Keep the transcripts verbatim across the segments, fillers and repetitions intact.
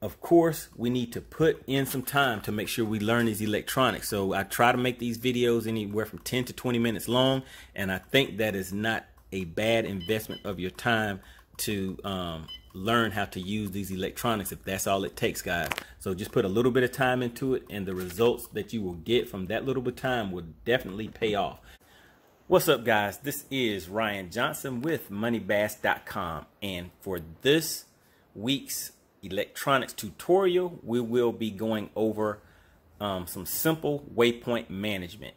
of course, we need to put in some time to make sure we learn these electronics. So I try to make these videos anywhere from ten to twenty minutes long, and I think that is not a bad investment of your time to um, learn how to use these electronics if that's all it takes, guys. So just put a little bit of time into it, and the results that you will get from that little bit of time will definitely pay off. What's up, guys? This is Ryan Johnson with money bass dot com, and for this week's electronics tutorial, we will be going over um, some simple waypoint management,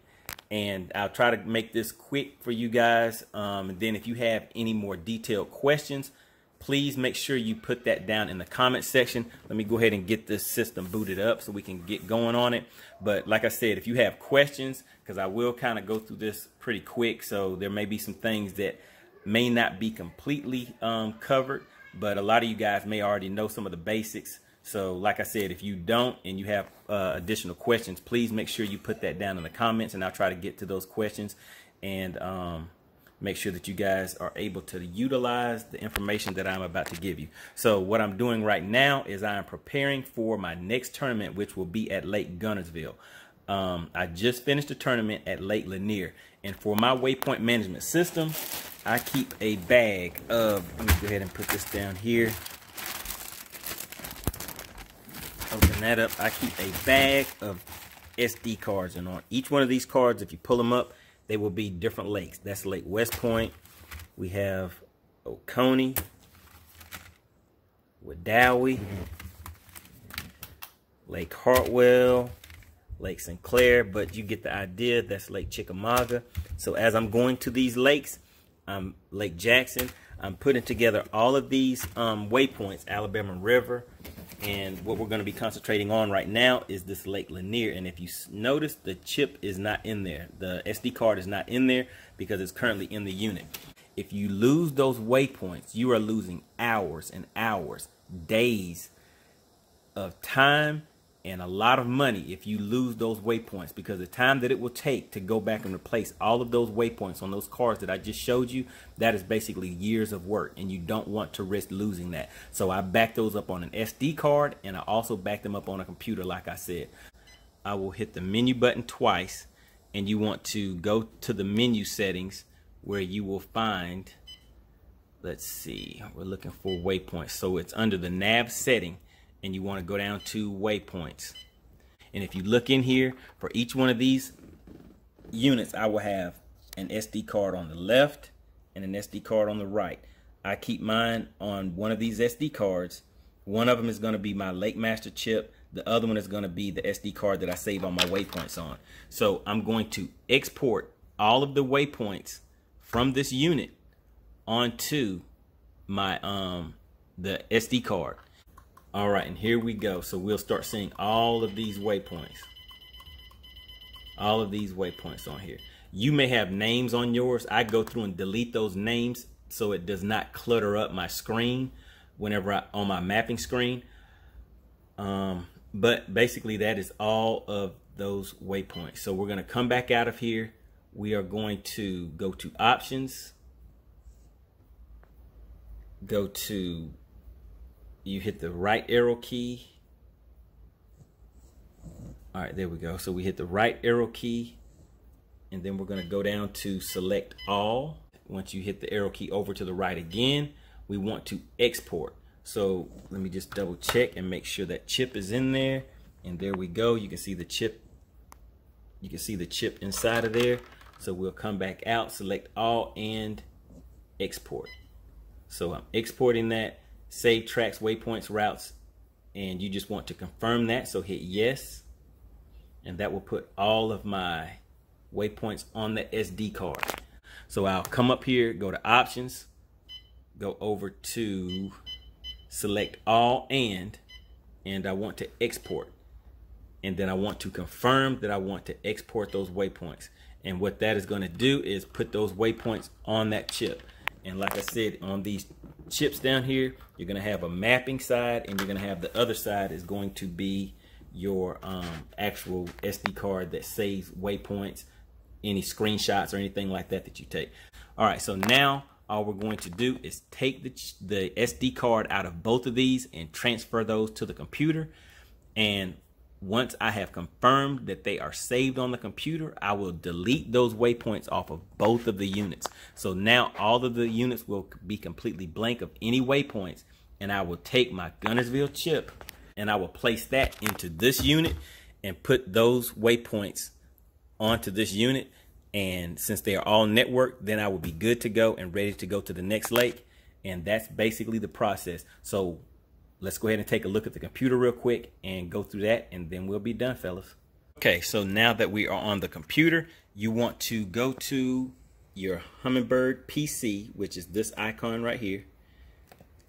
and I'll try to make this quick for you guys. Um, and then if you have any more detailed questions, please make sure you put that down in the comment section. Let me go ahead and get this system booted up so we can get going on it. But like I said, if you have questions, because I will kind of go through this pretty quick, so there may be some things that may not be completely um, covered, but a lot of you guys may already know some of the basics. So like I said, if you don't and you have uh, additional questions, please make sure you put that down in the comments, and I'll try to get to those questions and um, make sure that you guys are able to utilize the information that I'm about to give you. So what I'm doing right now is I am preparing for my next tournament, which will be at Lake Guntersville. Um, I just finished a tournament at Lake Lanier, and for my waypoint management system, I keep a bag of, let me go ahead and put this down here. Open that up. I keep a bag of S D cards, and on each one of these cards, if you pull them up, they will be different lakes. That's Lake West Point. We have Oconee, Wadawi, Lake Hartwell, Lake Sinclair, but you get the idea. That's Lake Chickamauga. So as I'm going to these lakes, um, Lake Jackson, I'm putting together all of these um, waypoints, Alabama River, and what we're going to be concentrating on right now is this Lake Lanier. And if you notice, the chip is not in there. The S D card is not in there because it's currently in the unit. If you lose those waypoints, you are losing hours and hours, days of time, and a lot of money if you lose those waypoints, because the time that it will take to go back and replace all of those waypoints on those cards that I just showed you, that is basically years of work, and you don't want to risk losing that. So I back those up on an S D card, and I also back them up on a computer, like I said. I will hit the menu button twice, and you want to go to the menu settings where you will find, let's see, we're looking for waypoints. So it's under the nav setting, and you want to go down to waypoints. And if you look in here, for each one of these units, I will have an S D card on the left and an S D card on the right. I keep mine on one of these S D cards. One of them is going to be my Lake Master chip. The other one is going to be the S D card that I save all my waypoints on. So I'm going to export all of the waypoints from this unit onto my um, the S D card. All right, and here we go. So we'll start seeing all of these waypoints. All of these waypoints on here. You may have names on yours. I go through and delete those names so it does not clutter up my screen whenever I, on my mapping screen. Um, but basically that is all of those waypoints. So we're gonna come back out of here. We are going to go to options, go to, you hit the right arrow key. All right, there we go. So we hit the right arrow key, and then we're going to go down to select all. Once you hit the arrow key over to the right again, we want to export. So let me just double check and make sure that chip is in there. And there we go. You can see the chip. You can see the chip inside of there. So we'll come back out, select all, and export. So I'm exporting that. Save tracks, waypoints, routes, and you just want to confirm that, so hit yes, and that will put all of my waypoints on the S D card. So I'll come up here, go to options, go over to select all, and and I want to export, and then I want to confirm that I want to export those waypoints. And what that is going to do is put those waypoints on that chip. And like I said, on these chips down here, you're going to have a mapping side, and you're going to have the other side is going to be your um, actual S D card that saves waypoints, any screenshots or anything like that that you take. All right, so now all we're going to do is take the, the S D card out of both of these and transfer those to the computer. And once I have confirmed that they are saved on the computer, I will delete those waypoints off of both of the units. So now all of the units will be completely blank of any waypoints, and I will take my Guntersville chip and I will place that into this unit and put those waypoints onto this unit. And since they are all networked, then I will be good to go and ready to go to the next lake. And that's basically the process. So let's go ahead and take a look at the computer real quick and go through that, and then we'll be done, fellas. Okay, so now that we are on the computer, you want to go to your Humminbird P C, which is this icon right here.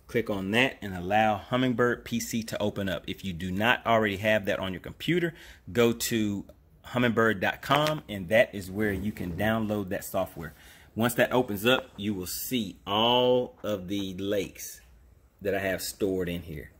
Click on that and allow Humminbird P C to open up. If you do not already have that on your computer, go to hummingbird dot com, and that is where you can download that software. Once that opens up, you will see all of the lakes that I have stored in here,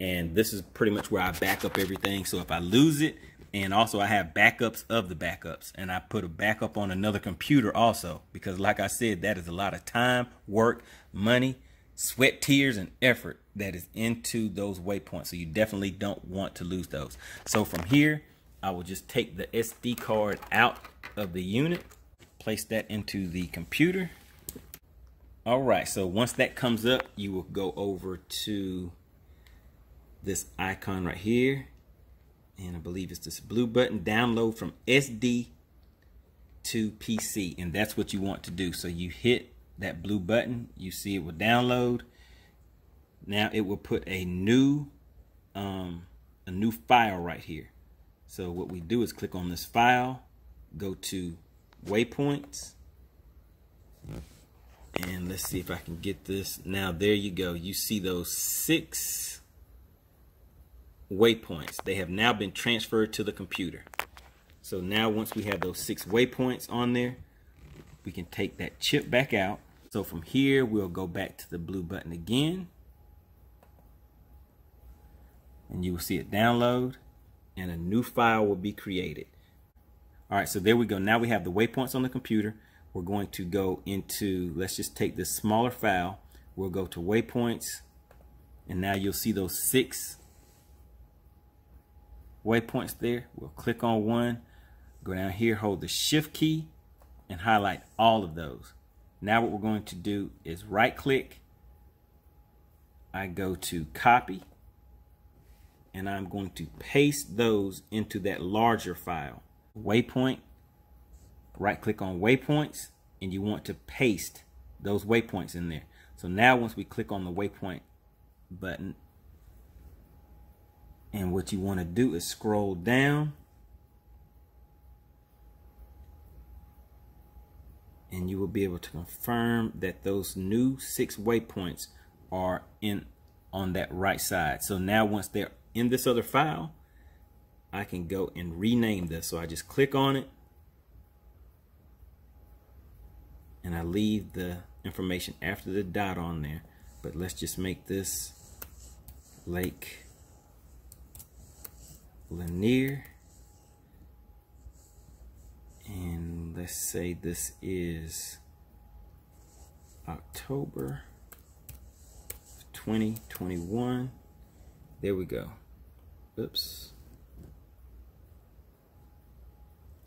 and this is pretty much where I back up everything. So if I lose it, and also I have backups of the backups, and I put a backup on another computer also, because like I said, that is a lot of time, work, money, sweat, tears, and effort that is into those waypoints. So you definitely don't want to lose those. So from here, I will just take the S D card out of the unit, place that into the computer. All right, so once that comes up, you will go over to this icon right here, and I believe it's this blue button, download from S D to P C, and that's what you want to do. So you hit that blue button, you see it will download. Now it will put a new, um, a new file right here. So what we do is click on this file, go to waypoints, and let's see if I can get this. Now there you go. You see those six waypoints. They have now been transferred to the computer. So now once we have those six waypoints on there, we can take that chip back out. So from here, we'll go back to the blue button again, and you will see it download, and a new file will be created. All right, so there we go. Now we have the waypoints on the computer. We're going to go into, let's just take this smaller file. We'll go to waypoints, and now you'll see those six waypoints there. We'll click on one, go down here, hold the shift key, and highlight all of those. Now what we're going to do is right click. I go to copy, and I'm going to paste those into that larger file. Waypoint, right click on waypoints, and you want to paste those waypoints in there. So now once we click on the waypoint button, and what you want to do is scroll down, and you will be able to confirm that those new six waypoints are in on that right side. So now once they're in this other file, I can go and rename this. So I just click on it, and I leave the information after the dot on there, but let's just make this Lake Lanier, and let's say this is October twenty twenty-one. There we go. Oops.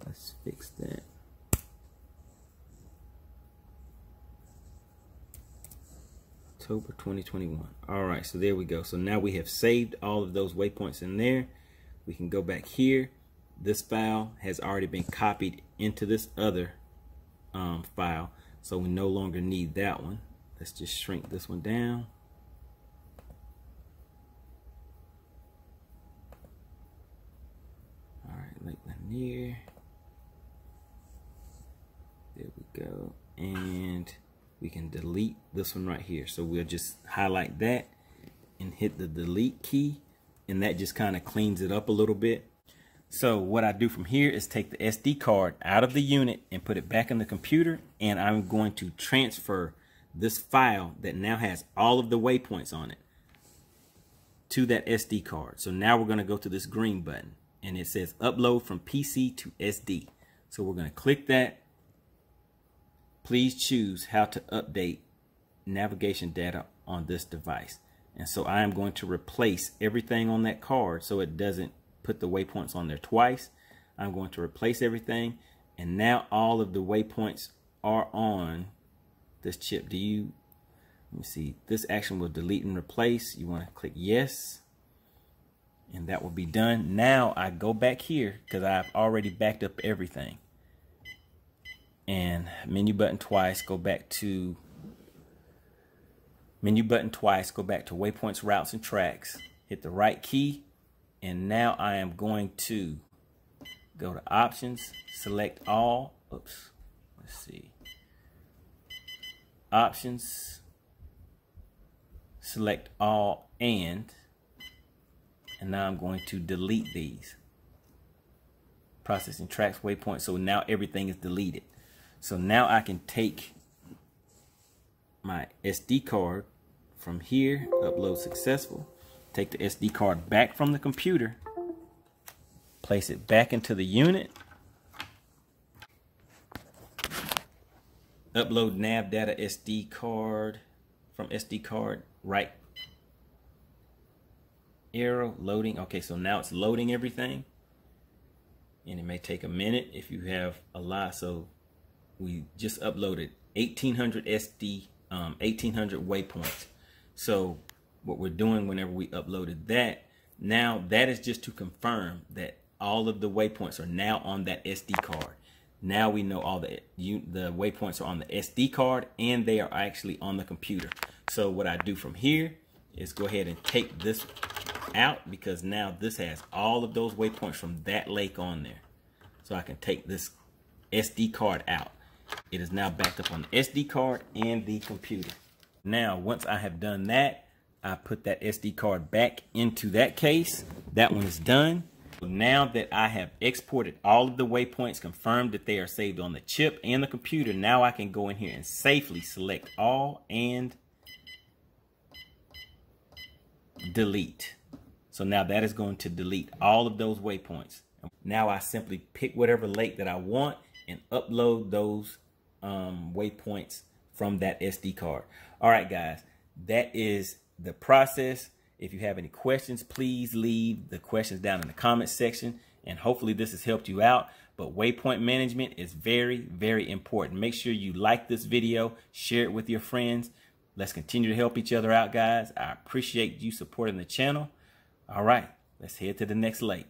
Let's fix that. October twenty twenty-one. All right, so there we go. So now we have saved all of those waypoints in there. We can go back here. This file has already been copied into this other um, file, so we no longer need that one. Let's just shrink this one down. Lake Lanier. There we go. And we can delete this one right here. So we'll just highlight that and hit the delete key, and that just kind of cleans it up a little bit. So what I do from here is take the S D card out of the unit and put it back in the computer, and I'm going to transfer this file that now has all of the waypoints on it to that S D card. So now we're going to go to this green button, and it says upload from P C to S D. So we're going to click that, Please choose how to update navigation data on this device. And so I am going to replace everything on that card so it doesn't put the waypoints on there twice. I'm going to replace everything, and now all of the waypoints are on this chip. Do you, let me see, this action will delete and replace. You want to click yes, and that will be done. Now I go back here because I've already backed up everything. And menu button twice, go back to menu button twice, go back to waypoints, routes, and tracks, hit the right key, and now I am going to go to options, select all, oops, let's see, options, select all and, and now I'm going to delete these. Processing tracks, waypoints, so now everything is deleted. So now I can take my S D card from here, upload successful, take the S D card back from the computer, place it back into the unit, upload nav data S D card from S D card, right arrow, loading. Okay, so now it's loading everything, and it may take a minute if you have a lot. So we just uploaded eighteen hundred S D, um, eighteen hundred waypoints. So what we're doing whenever we uploaded that, now that is just to confirm that all of the waypoints are now on that S D card. Now we know all the, you, the waypoints are on the S D card and they are actually on the computer. So what I do from here is go ahead and take this out because now this has all of those waypoints from that lake on there. So I can take this S D card out. It is now backed up on the S D card and the computer. Now, once I have done that, I put that S D card back into that case. That one is done. Now that I have exported all of the waypoints, confirmed that they are saved on the chip and the computer, now I can go in here and safely select all and delete. So now that is going to delete all of those waypoints. Now I simply pick whatever lake that I want and upload those um, waypoints from that S D card. All right, guys, that is the process. If you have any questions, please leave the questions down in the comments section, and hopefully this has helped you out. But waypoint management is very, very important. Make sure you like this video, share it with your friends. Let's continue to help each other out, guys. I appreciate you supporting the channel. All right, let's head to the next lake.